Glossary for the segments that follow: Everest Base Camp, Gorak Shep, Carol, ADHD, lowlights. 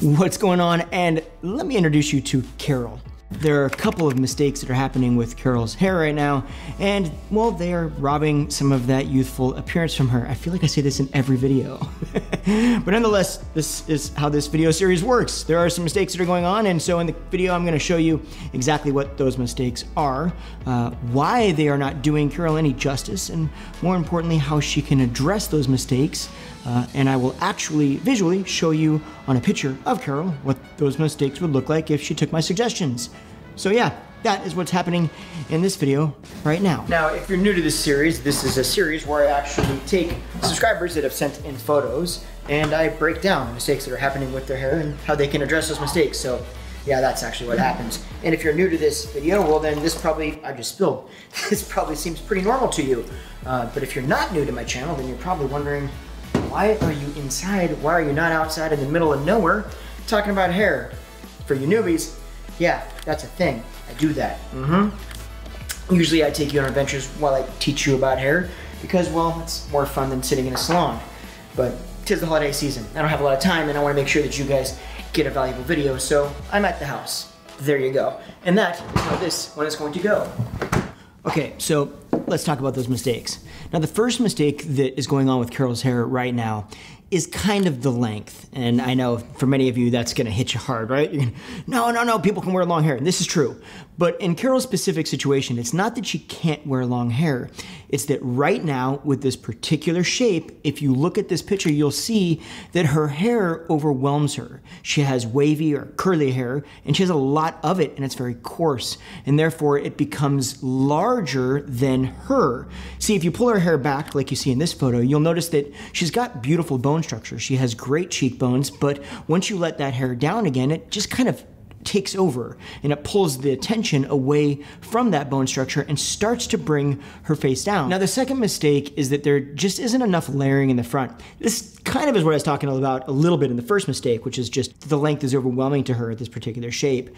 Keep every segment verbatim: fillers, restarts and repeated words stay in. What's going on? And let me introduce you to Carol. There are a couple of mistakes that are happening with Carol's hair right now, and well, they are robbing some of that youthful appearance from her. I feel like I say this in every video. But nonetheless, this is how this video series works. There are some mistakes that are going on, and so in the video I'm gonna show you exactly what those mistakes are, uh, why they are not doing Carol any justice, and more importantly, how she can address those mistakes. Uh, and I will actually visually show you on a picture of Carol what those mistakes would look like if she took my suggestions. So yeah, that is what's happening in this video right now. Now, if you're new to this series, this is a series where I actually take subscribers that have sent in photos and I break down the mistakes that are happening with their hair and how they can address those mistakes. So yeah, that's actually what happens. And if you're new to this video, well then this probably, I just spilled. This probably seems pretty normal to you. Uh, but if you're not new to my channel, then you're probably wondering, why are you inside? Why are you not outside in the middle of nowhere talking about hair? For you newbies, yeah, that's a thing. I do that. Mm-hmm. Usually I take you on adventures while I teach you about hair because, well, it's more fun than sitting in a salon. But 'tis the holiday season. I don't have a lot of time and I want to make sure that you guys get a valuable video, so I'm at the house. There you go. And that is how this one is going to go. Okay, so let's talk about those mistakes. Now, the first mistake that is going on with Carol's hair right now is kind of the length. And I know for many of you, that's gonna hit you hard, right? You're gonna, no, no, no, people can wear long hair, and this is true. But in Carol's specific situation, it's not that she can't wear long hair, it's that right now with this particular shape, if you look at this picture, you'll see that her hair overwhelms her. She has wavy or curly hair, and she has a lot of it, and it's very coarse, and therefore it becomes larger than her. See, if you pull her hair back, like you see in this photo, you'll notice that she's got beautiful bone structure. She has great cheekbones, but once you let that hair down again, it just kind of takes over and it pulls the attention away from that bone structure and starts to bring her face down. Now, the second mistake is that there just isn't enough layering in the front. This kind of is what I was talking about a little bit in the first mistake, which is just the length is overwhelming to her at this particular shape.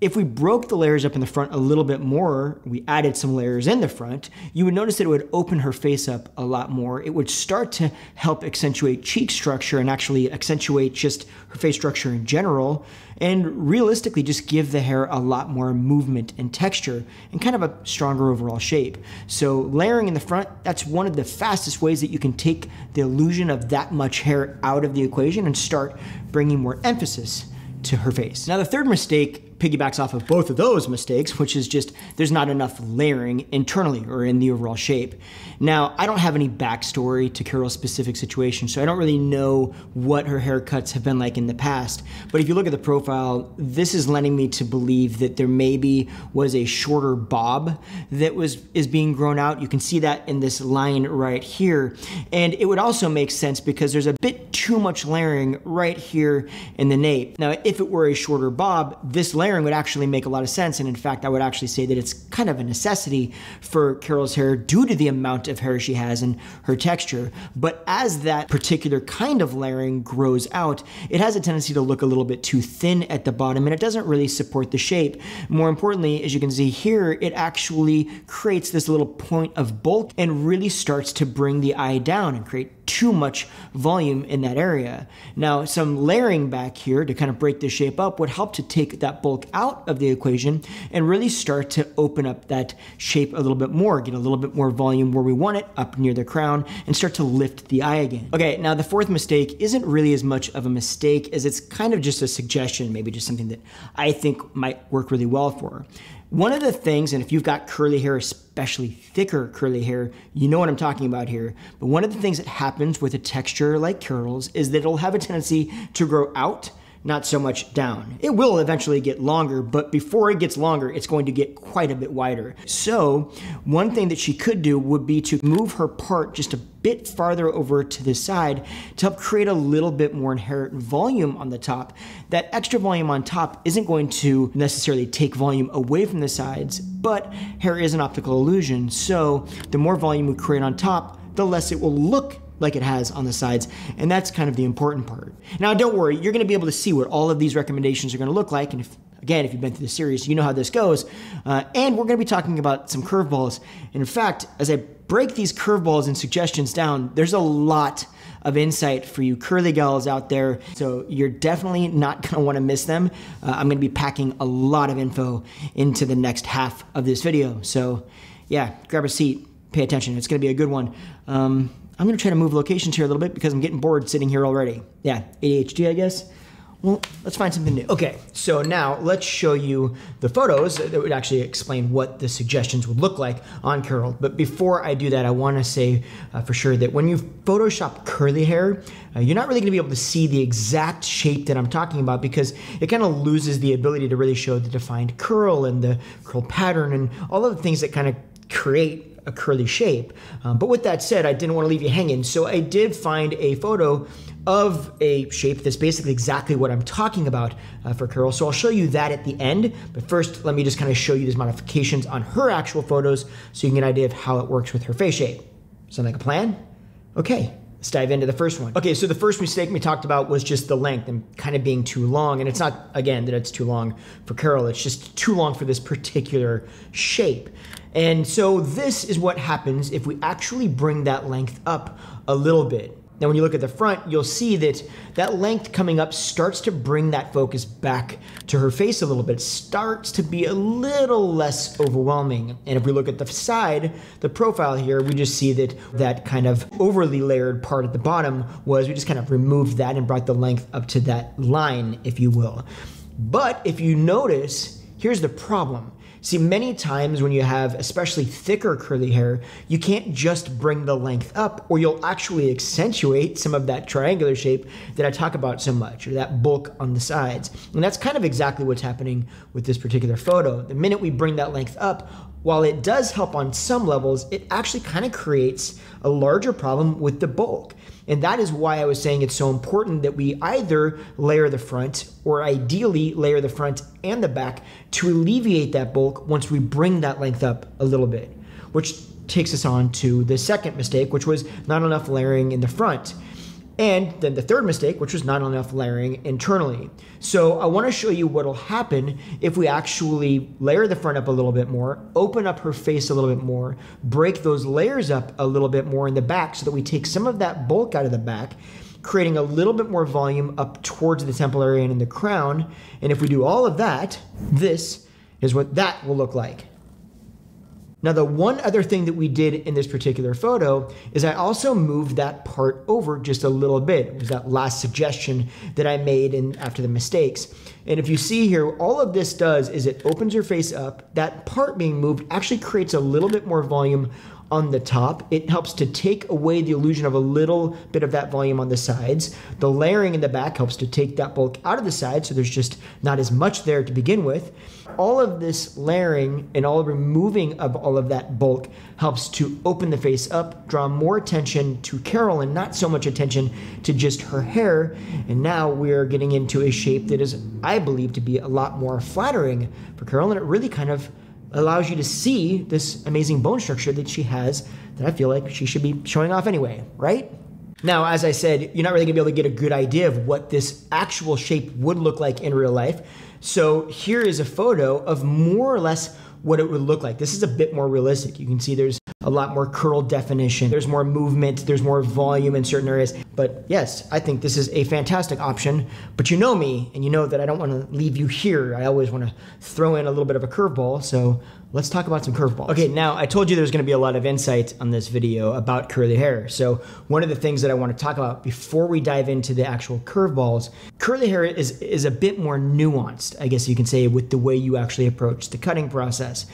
If we broke the layers up in the front a little bit more, we added some layers in the front, you would notice that it would open her face up a lot more. It would start to help accentuate cheek structure and actually accentuate just her face structure in general, and realistically just give the hair a lot more movement and texture and kind of a stronger overall shape. So layering in the front, that's one of the fastest ways that you can take the illusion of that much hair out of the equation and start bringing more emphasis to her face. Now, the third mistake piggybacks off of both of those mistakes, which is just there's not enough layering internally or in the overall shape. Now, I don't have any backstory to Carol's specific situation, so I don't really know what her haircuts have been like in the past. But if you look at the profile, this is lending me to believe that there maybe was a shorter bob that was is being grown out. You can see that in this line right here. And it would also make sense because there's a bit too much layering right here in the nape. Now, if it were a shorter bob, this layering would actually make a lot of sense, and in fact I would actually say that it's kind of a necessity for Carol's hair due to the amount of hair she has and her texture. But as that particular kind of layering grows out, it has a tendency to look a little bit too thin at the bottom, and it doesn't really support the shape. More importantly, as you can see here, it actually creates this little point of bulk and really starts to bring the eye down and create too much volume in that area. Now, some layering back here to kind of break this shape up would help to take that bulk out of the equation and really start to open up that shape a little bit more, get a little bit more volume where we want it, up near the crown, and start to lift the eye again. Okay, now the fourth mistake isn't really as much of a mistake as it's kind of just a suggestion, maybe just something that I think might work really well for her. One of the things, and if you've got curly hair, especially thicker curly hair, you know what I'm talking about here, but one of the things that happens with a texture like Carol's is that it'll have a tendency to grow out, not so much down. It will eventually get longer, but before it gets longer, it's going to get quite a bit wider. So one thing that she could do would be to move her part just a bit farther over to the side to help create a little bit more inherent volume on the top. That extra volume on top isn't going to necessarily take volume away from the sides, but hair is an optical illusion. So the more volume we create on top, the less it will look like it has on the sides, and that's kind of the important part. Now, don't worry, you're gonna be able to see what all of these recommendations are gonna look like, and if, again, if you've been through the series, you know how this goes, uh, and we're gonna be talking about some curveballs. And in fact, as I break these curveballs and suggestions down, there's a lot of insight for you curly gals out there. So you're definitely not gonna wanna miss them. Uh, I'm gonna be packing a lot of info into the next half of this video. So yeah, grab a seat, pay attention. It's gonna be a good one. Um, I'm gonna try to move locations here a little bit because I'm getting bored sitting here already. Yeah, A D H D, I guess. Well, let's find something new. Okay, so now let's show you the photos that would actually explain what the suggestions would look like on Carol. But before I do that, I wanna say uh, for sure that when you Photoshop curly hair, uh, you're not really gonna be able to see the exact shape that I'm talking about because it kind of loses the ability to really show the defined curl and the curl pattern and all of the things that kind of create a curly shape. Um, but with that said, I didn't want to leave you hanging. So I did find a photo of a shape that's basically exactly what I'm talking about uh, for Carol. So I'll show you that at the end. But first, let me just kind of show you these modifications on her actual photos so you can get an idea of how it works with her face shape. Sound like a plan? Okay. Let's dive into the first one. Okay, so the first mistake we talked about was just the length and kind of being too long. And it's not, again, that it's too long for Carol. It's just too long for this particular shape. And so this is what happens if we actually bring that length up a little bit. Now, when you look at the front, you'll see that that length coming up starts to bring that focus back to her face a little bit, starts to be a little less overwhelming. And if we look at the side, the profile here, we just see that that kind of overly layered part at the bottom was, we just kind of removed that and brought the length up to that line, if you will. But if you notice, here's the problem. See, many times when you have especially thicker curly hair, you can't just bring the length up, or you'll actually accentuate some of that triangular shape that I talk about so much, or that bulk on the sides. And that's kind of exactly what's happening with this particular photo. The minute we bring that length up, while it does help on some levels, it actually kind of creates a larger problem with the bulk. And that is why I was saying it's so important that we either layer the front, or ideally layer the front and the back to alleviate that bulk once we bring that length up a little bit, which takes us on to the second mistake, which was not enough layering in the front. And then the third mistake, which was not enough layering internally. So I wanna show you what'll happen if we actually layer the front up a little bit more, open up her face a little bit more, break those layers up a little bit more in the back so that we take some of that bulk out of the back, creating a little bit more volume up towards the temple area and in the crown. And if we do all of that, this is what that will look like. Now, the one other thing that we did in this particular photo is I also moved that part over just a little bit. It was that last suggestion that I made in after the mistakes. And if you see here, all of this does is it opens your face up. That part being moved actually creates a little bit more volume on the top. It helps to take away the illusion of a little bit of that volume on the sides. The layering in the back helps to take that bulk out of the side, so there's just not as much there to begin with. All of this layering and all removing of all of that bulk helps to open the face up, draw more attention to Carol and not so much attention to just her hair. And now we're getting into a shape that is, I believe, to be a lot more flattering for Carol, and it really kind of allows you to see this amazing bone structure that she has that I feel like she should be showing off anyway, right? Now, as I said, you're not really gonna be able to get a good idea of what this actual shape would look like in real life. So here is a photo of more or less what it would look like. This is a bit more realistic. You can see there's a lot more curl definition. There's more movement. There's more volume in certain areas. But yes, I think this is a fantastic option. But you know me, and you know that I don't want to leave you here. I always want to throw in a little bit of a curveball. So let's talk about some curveballs. Okay, now I told you there's going to be a lot of insight on this video about curly hair. So one of the things that I want to talk about before we dive into the actual curveballs, curly hair is, is a bit more nuanced, I guess you can say, with the way you actually approach the cutting process.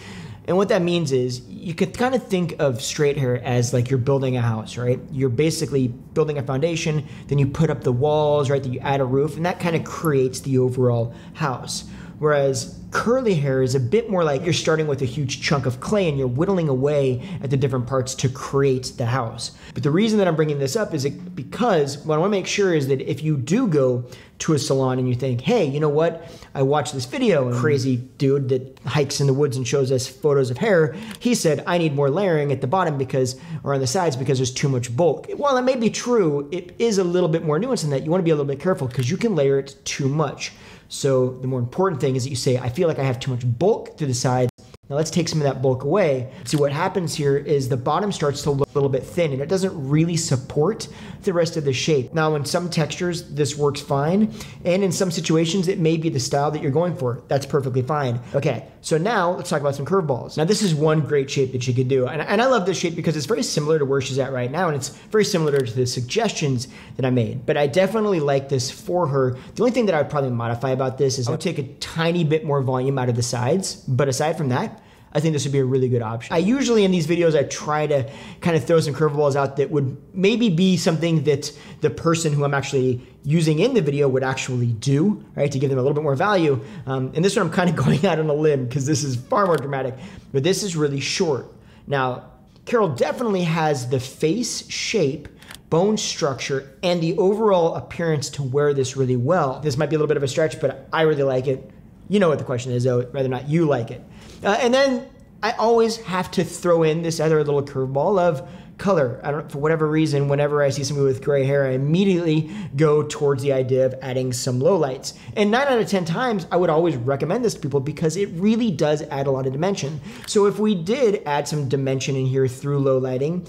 And what that means is you could kind of think of straight hair as like you're building a house, right? You're basically building a foundation, then you put up the walls, right? Then you add a roof, and that kind of creates the overall house. Whereas curly hair is a bit more like you're starting with a huge chunk of clay and you're whittling away at the different parts to create the house. But the reason that I'm bringing this up is because what I wanna make sure is that if you do go to a salon and you think, hey, you know what? I watched this video, a crazy dude that hikes in the woods and shows us photos of hair. He said, I need more layering at the bottom because, or on the sides because there's too much bulk. While that may be true, it is a little bit more nuanced than that. You wanna be a little bit careful because you can layer it too much. So the more important thing is that you say, I feel like I have too much bulk to the sides, Now let's take some of that bulk away. See what happens here is the bottom starts to look a little bit thin and it doesn't really support the rest of the shape. Now in some textures, this works fine. And in some situations, it may be the style that you're going for. That's perfectly fine. Okay, so now let's talk about some curveballs. Now this is one great shape that you could do. And, and I love this shape because it's very similar to where she's at right now. And it's very similar to the suggestions that I made. But I definitely like this for her. The only thing that I would probably modify about this is I would take a tiny bit more volume out of the sides. But aside from that, I think this would be a really good option. I usually, in these videos, I try to kind of throw some curveballs out that would maybe be something that the person who I'm actually using in the video would actually do, right? To give them a little bit more value. Um, and this one, I'm kind of going out on a limb because this is far more dramatic, but this is really short. Now, Carol definitely has the face shape, bone structure, and the overall appearance to wear this really well. This might be a little bit of a stretch, but I really like it. You know what the question is, though, whether or not you like it. Uh, and then I always have to throw in this other little curveball of color. I don't, for whatever reason, whenever I see somebody with gray hair, I immediately go towards the idea of adding some lowlights. And nine out of ten times, I would always recommend this to people because it really does add a lot of dimension. So if we did add some dimension in here through lowlighting,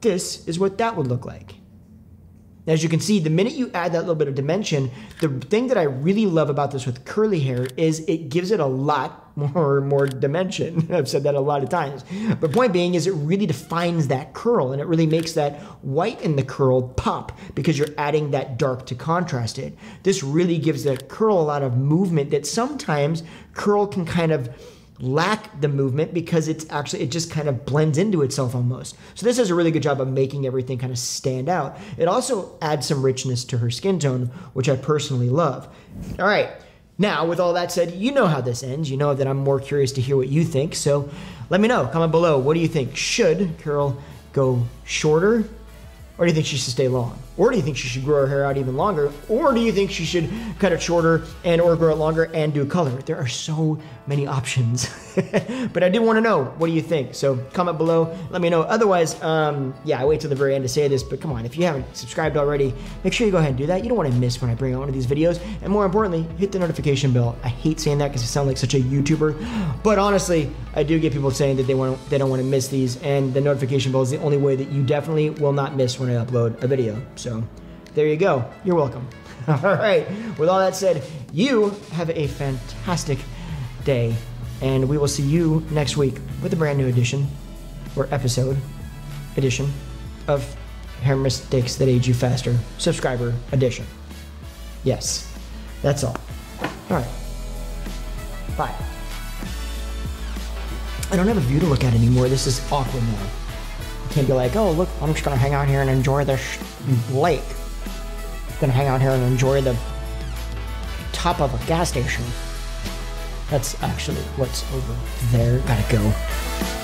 this is what that would look like. As you can see, the minute you add that little bit of dimension, the thing that I really love about this with curly hair is it gives it a lot more, more dimension. I've said that a lot of times. But point being is it really defines that curl and it really makes that white in the curl pop because you're adding that dark to contrast it. This really gives that curl a lot of movement that sometimes curl can kind of lack the movement because it's actually, it just kind of blends into itself almost. So this does a really good job of making everything kind of stand out. It also adds some richness to her skin tone, which I personally love. All right, now with all that said, you know how this ends. You know that I'm more curious to hear what you think. So let me know, comment below. What do you think? Should Carol go shorter? Or do you think she should stay long? Or do you think she should grow her hair out even longer? Or do you think she should cut it shorter and or grow it longer and do color? There are so many options. But I do want to know, what do you think? So comment below, let me know. Otherwise, um, yeah, I wait till the very end to say this, but come on, if you haven't subscribed already, make sure you go ahead and do that. You don't want to miss when I bring out one of these videos. And more importantly, hit the notification bell. I hate saying that because I sound like such a YouTuber, but honestly, I do get people saying that they want, they don't want to miss these, and the notification bell is the only way that you definitely will not miss when I upload a video. So there you go. You're welcome. All right. With all that said, you have a fantastic day, and we will see you next week with a brand new edition or episode edition of Hair Mistakes That Age You Faster subscriber edition. Yes, that's all. All right. Bye. I don't have a view to look at anymore. This is awkward now. Can't be like, oh, look, I'm just gonna hang out here and enjoy the lake. Gonna hang out here and enjoy the top of a gas station. That's actually what's over there. Gotta go.